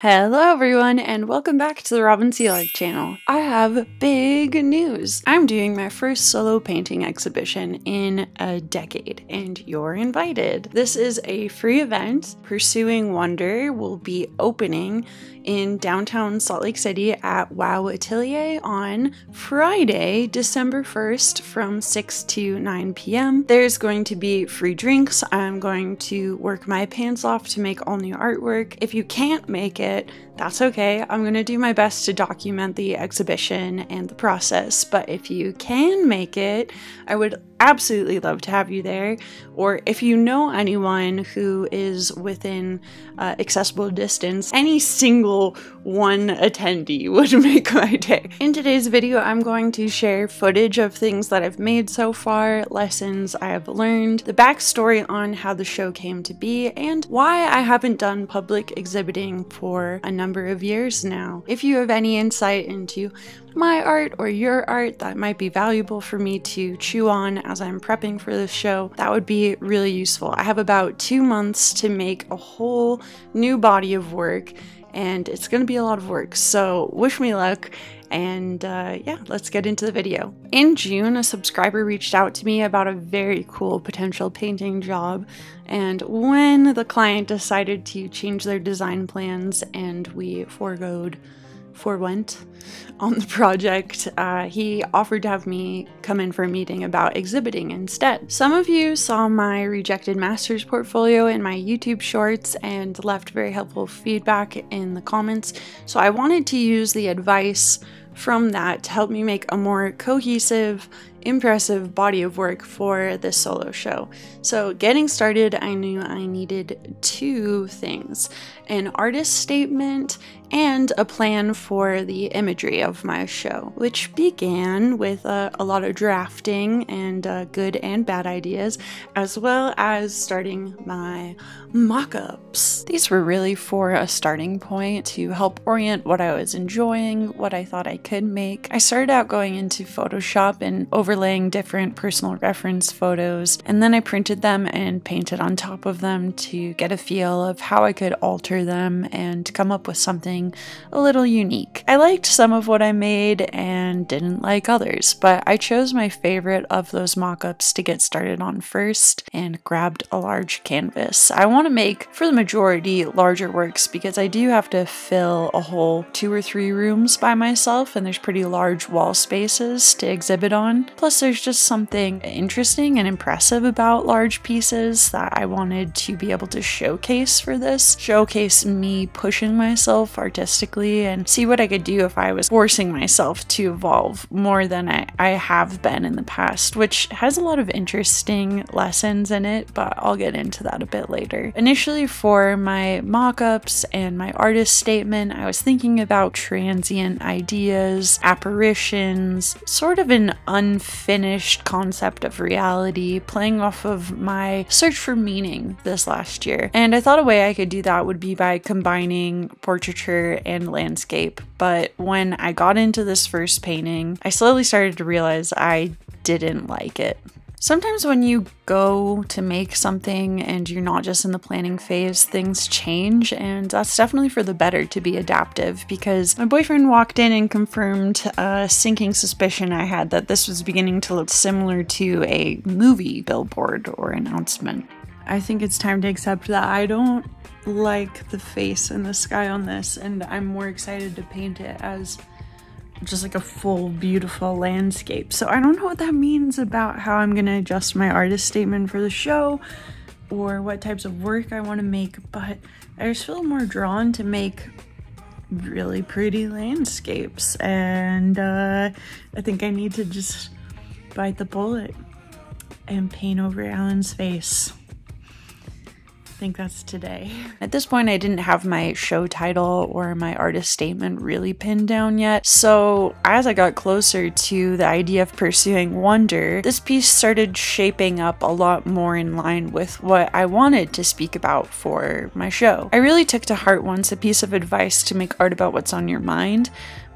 Hello everyone and welcome back to the Robin Sealark channel. I have big news! I'm doing my first solo painting exhibition in a decade and you're invited. This is a free event. Pursuing Wonder will be opening in downtown Salt Lake City at Wow Atelier on Friday, December 1st from 6 to 9 p.m. There's going to be free drinks. I'm going to work my pants off to make all new artwork. If you can't make it, that's okay. I'm going to do my best to document the exhibition and the process, but if you can make it, I would absolutely love to have you there. Or if you know anyone who is within accessible distance, any single one attendee would make my day. In today's video, I'm going to share footage of things that I've made so far, lessons I have learned, the backstory on how the show came to be, and why I haven't done public exhibiting for a number of years now. If you have any insight into my art or your art that might be valuable for me to chew on as I'm prepping for this show, that would be really useful. I have about 2 months to make a whole new body of work and it's going to be a lot of work, so wish me luck. And yeah, let's get into the video. In June, a subscriber reached out to me about a very cool potential painting job, and when the client decided to change their design plans and we forewent on the project, he offered to have me come in for a meeting about exhibiting instead. Some of you saw my rejected master's portfolio in my YouTube shorts and left very helpful feedback in the comments, so I wanted to use the advice from that to help me make a more cohesive, impressive body of work for this solo show. So getting started, I knew I needed two things: an artist statement and a plan for the imagery of my show, which began with a lot of drafting and good and bad ideas, as well as starting my mock-ups. These were really for a starting point to help orient what I was enjoying, what I thought I could make. I started out going into Photoshop and overlaying different personal reference photos, and then I printed them and painted on top of them to get a feel of how I could alter them and come up with something a little unique. I liked some of what I made and didn't like others, but I chose my favorite of those mock-ups to get started on first and grabbed a large canvas. I want to make, for the majority, larger works because I do have to fill a whole 2 or 3 rooms by myself, and there's pretty large wall spaces to exhibit on. Plus, there's just something interesting and impressive about large pieces that I wanted to be able to showcase for this. Showcase me pushing myself artistically and see what I could do if I was forcing myself to evolve more than I have been in the past, which has a lot of interesting lessons in it, but I'll get into that a bit later. Initially, for my mock-ups and my artist statement, I was thinking about transient ideas, apparitions, sort of an unfinished concept of reality, playing off of my search for meaning this last year. And I thought a way I could do that would be by combining portraiture and landscape. But when I got into this first painting, I slowly started to realize I didn't like it. Sometimes when you go to make something and you're not just in the planning phase, things change, and that's definitely for the better, to be adaptive, because my boyfriend walked in and confirmed a sinking suspicion I had that this was beginning to look similar to a movie billboard or announcement. I think it's time to accept that I don't like the face and the sky on this, and I'm more excited to paint it as just like a full beautiful landscape. So I don't know what that means about how I'm gonna adjust my artist statement for the show or what types of work I want to make, but I just feel more drawn to make really pretty landscapes, and I think I need to just bite the bullet and paint over Alan's face. I think that's today. At this point, I didn't have my show title or my artist statement really pinned down yet, so as I got closer to the idea of Pursuing Wonder, this piece started shaping up a lot more in line with what I wanted to speak about for my show. I really took to heart once a piece of advice to make art about what's on your mind.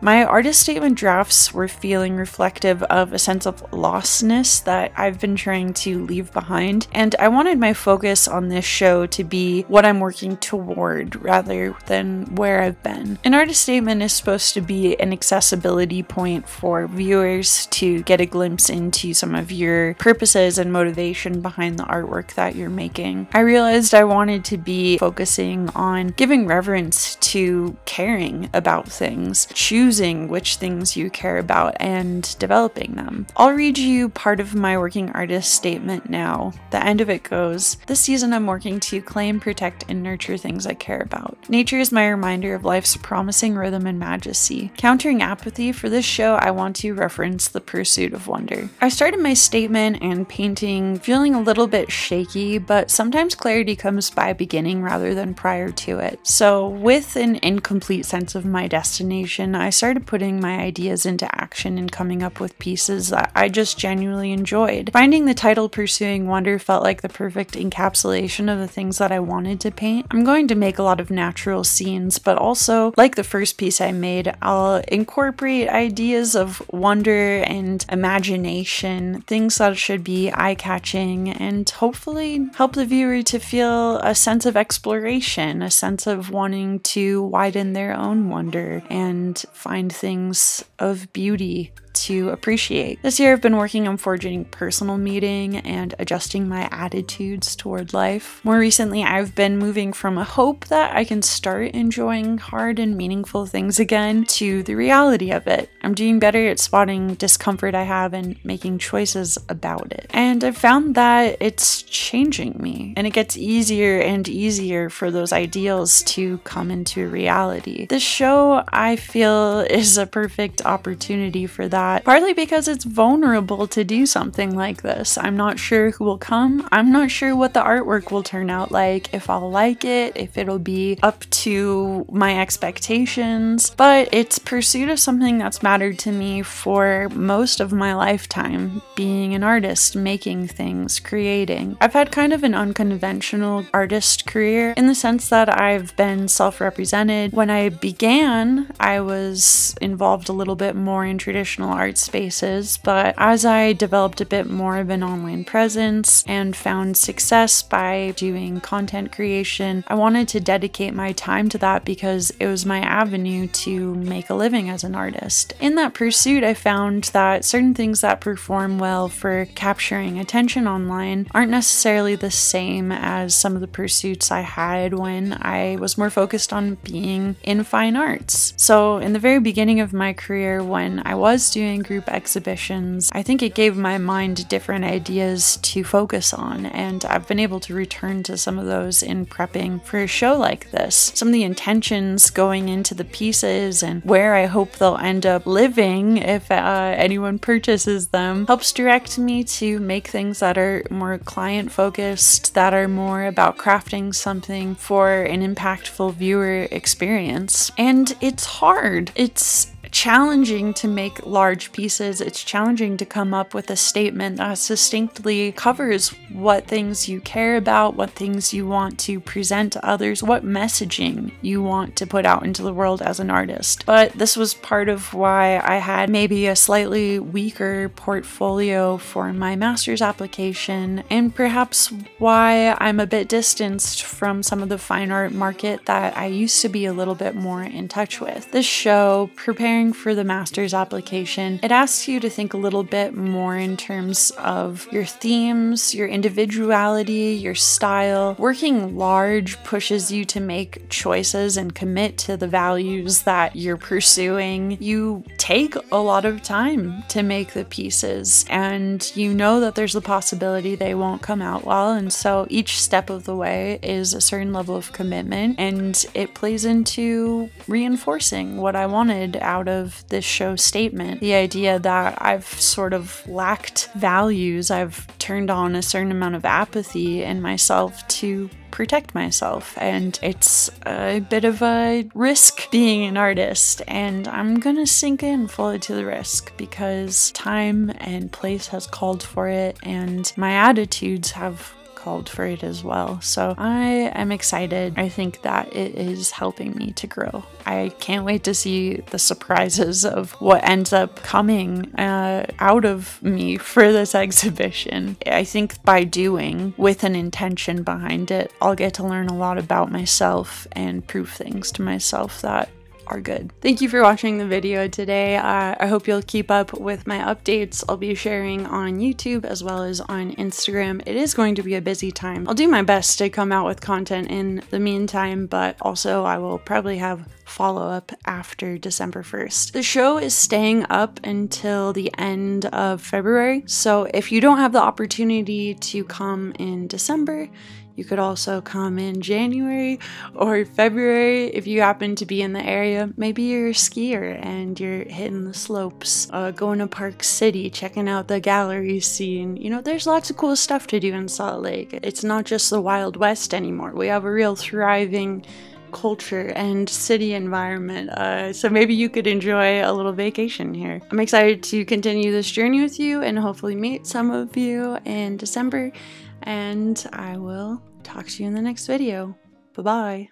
My artist statement drafts were feeling reflective of a sense of lostness that I've been trying to leave behind, and I wanted my focus on this show to be what I'm working toward rather than where I've been. An artist statement is supposed to be an accessibility point for viewers to get a glimpse into some of your purposes and motivation behind the artwork that you're making. I realized I wanted to be focusing on giving reverence to caring about things, choosing which things you care about, and developing them. I'll read you part of my working artist statement now. The end of it goes, "This season I'm working to claim, protect, and nurture things I care about. Nature is my reminder of life's promising rhythm and majesty. Countering apathy, for this show I want to reference the pursuit of wonder." I started my statement and painting feeling a little bit shaky, but sometimes clarity comes by beginning rather than prior to it. So with an incomplete sense of my destination, I started putting my ideas into action and coming up with pieces that I just genuinely enjoyed. Finding the title Pursuing Wonder felt like the perfect encapsulation of the things that I wanted to paint. I'm going to make a lot of natural scenes, but also, like the first piece I made, I'll incorporate ideas of wonder and imagination, things that should be eye-catching and hopefully help the viewer to feel a sense of exploration, a sense of wanting to widen their own wonder and find things of beauty to appreciate. This year I've been working on forging personal meaning and adjusting my attitudes toward life. More recently, I've been moving from a hope that I can start enjoying hard and meaningful things again to the reality of it. I'm doing better at spotting discomfort I have and making choices about it. And I've found that it's changing me, and it gets easier and easier for those ideals to come into reality. This show, I feel, is a perfect opportunity for that. Partly because it's vulnerable to do something like this. I'm not sure who will come. I'm not sure what the artwork will turn out like, if I'll like it, if it'll be up to my expectations, but it's pursuit of something that's mattered to me for most of my lifetime, being an artist, making things, creating. I've had kind of an unconventional artist career in the sense that I've been self-represented. When I began, I was involved a little bit more in traditional art spaces, but as I developed a bit more of an online presence and found success by doing content creation, I wanted to dedicate my time to that because it was my avenue to make a living as an artist. In that pursuit, I found that certain things that perform well for capturing attention online aren't necessarily the same as some of the pursuits I had when I was more focused on being in fine arts. So in the very beginning of my career, when I was doing group exhibitions, I think it gave my mind different ideas to focus on, and I've been able to return to some of those in prepping for a show like this. Some of the intentions going into the pieces and where I hope they'll end up living if anyone purchases them helps direct me to make things that are more client focused, that are more about crafting something for an impactful viewer experience. And it's hard. It's challenging to make large pieces. It's challenging to come up with a statement that succinctly covers what things you care about, what things you want to present to others, what messaging you want to put out into the world as an artist. But this was part of why I had maybe a slightly weaker portfolio for my master's application, and perhaps why I'm a bit distanced from some of the fine art market that I used to be a little bit more in touch with. This show, preparing for the master's application, it asks you to think a little bit more in terms of your themes, your individuality, your style. Working large pushes you to make choices and commit to the values that you're pursuing. You take a lot of time to make the pieces, and you know that there's the possibility they won't come out well, and so each step of the way is a certain level of commitment, and it plays into reinforcing what I wanted out of this show statement. The idea that I've sort of lacked values, I've turned on a certain amount of apathy in myself to protect myself, and it's a bit of a risk being an artist, and I'm gonna sink in fully to the risk because time and place has called for it, and my attitudes have called for it as well. So I am excited. I think that it is helping me to grow. I can't wait to see the surprises of what ends up coming out of me for this exhibition. I think by doing with an intention behind it, I'll get to learn a lot about myself and prove things to myself that are good. Thank you for watching the video today. I hope you'll keep up with my updates. I'll be sharing on YouTube as well as on Instagram. It is going to be a busy time. I'll do my best to come out with content in the meantime, but also I will probably have follow-up after December 1st. The show is staying up until the end of February, so if you don't have the opportunity to come in December, you could also come in January or February if you happen to be in the area. Maybe you're a skier and you're hitting the slopes, going to Park City, checking out the gallery scene. You know, there's lots of cool stuff to do in Salt Lake. It's not just the Wild West anymore. We have a real thriving culture and city environment, so maybe you could enjoy a little vacation here. I'm excited to continue this journey with you and hopefully meet some of you in December, and I will talk to you in the next video. Bye-bye.